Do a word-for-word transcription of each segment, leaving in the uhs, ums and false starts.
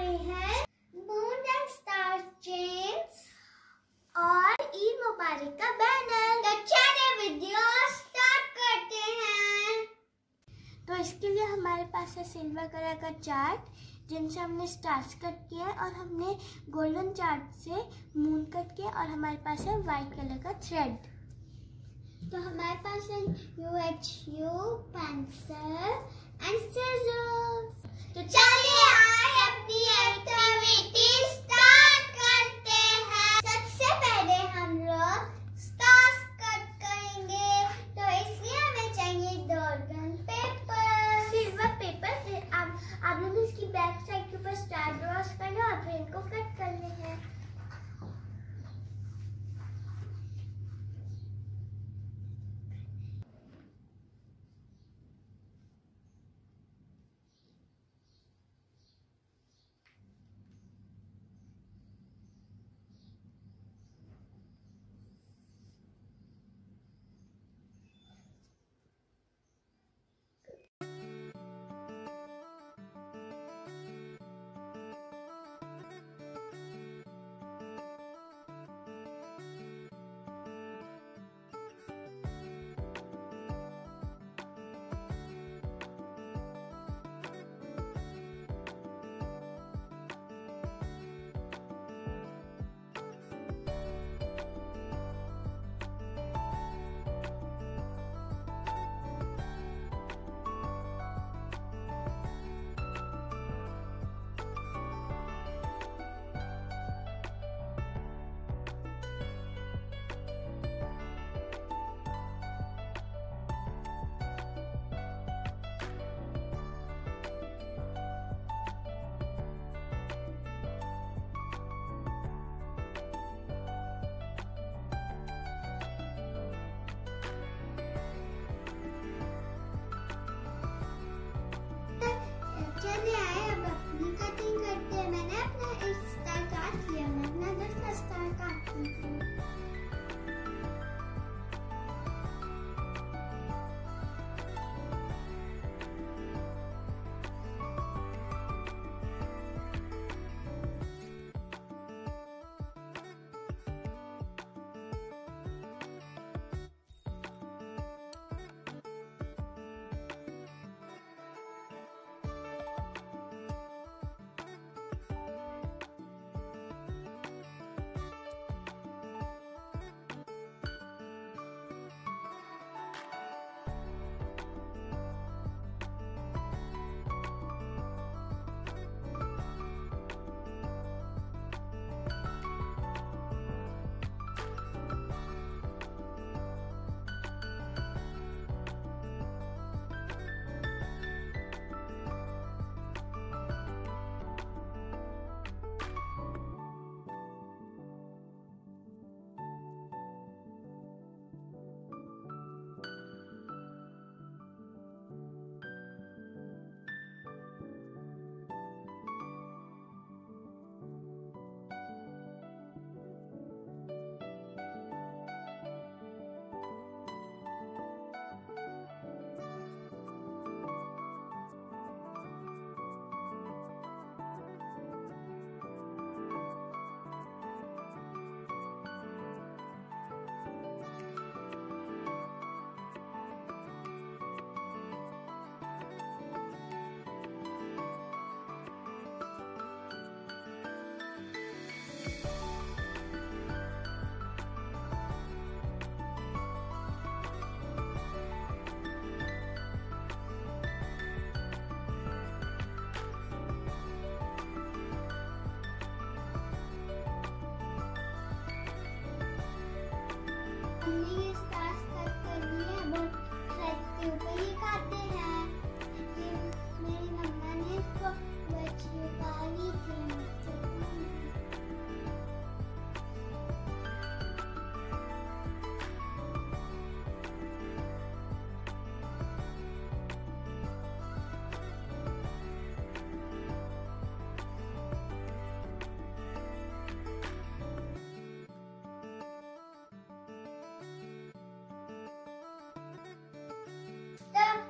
रहे हैं moon and star chains और ईद मुबारक का बैनर। अच्छा वीडियो स्टार्ट करते हैं। तो इसके लिए हमारे पास है सिल्वर कलर का चार्ट जिनसे हमने स्टार्स कट किया है और हमने गोल्डन चार्ट से मून कट किया और हमारे पास है वाइट कलर का थ्रेड। तो हमारे पास है U H U pencil and scissors. तो चलिए आज अपनी एक्टिविटी स्टार्ट करते हैं। सबसे पहले हम लोग स्टार्स कट करेंगे, तो इसलिए हमें चाहिए डॉर्गन पेपर, सिल्वर पेपर। फिर आप आप लोग इसकी बैक साइड के ऊपर स्टार ड्रॉस करना और फिर इनको कट करने हैं।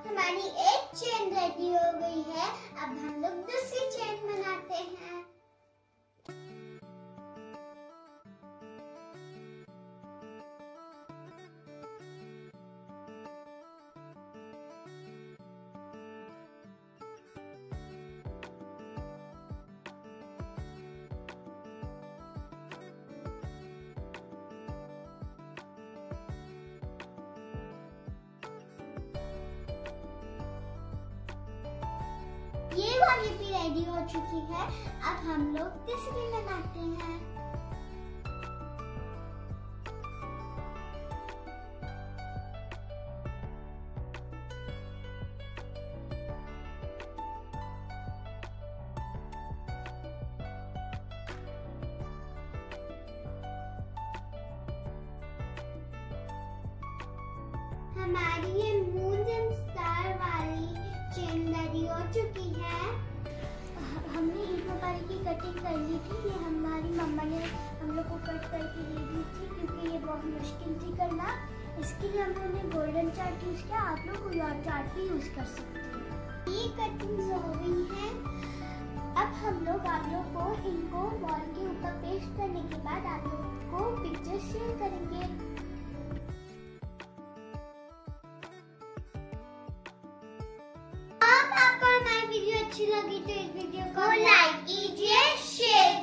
हमारी एक चेन रेडी हो गई है, अब हम लोग दूसरी चेन बनाते हैं। होली भी रेडी हो चुकी है। अब हम लोग तीसरी मनाते हैं। हमारी ये मून एंड स्टार वाली चेन रेडी हो चुकी है। हमने ईद मुबारक की कटिंग कर ली थी। ये हमारी मम्मा ने हम लोग को कट करके दे दी थी क्योंकि ये बहुत मुश्किल थी करना। इसके लिए हम लोग ने गोल्डन चार्ट यूज़ किया। आप लोग कोई और चार्ट भी यूज़ कर सकते हैं। ये कटिंग हो गई है। अब हम लोग आप लोग को इनको वॉल के ऊपर पेस्ट करने के बाद आप लोग को पिक्चर शेयर करेंगे। वीडियो अच्छी लगी तो इस वीडियो को लाइक कीजिए, शेयर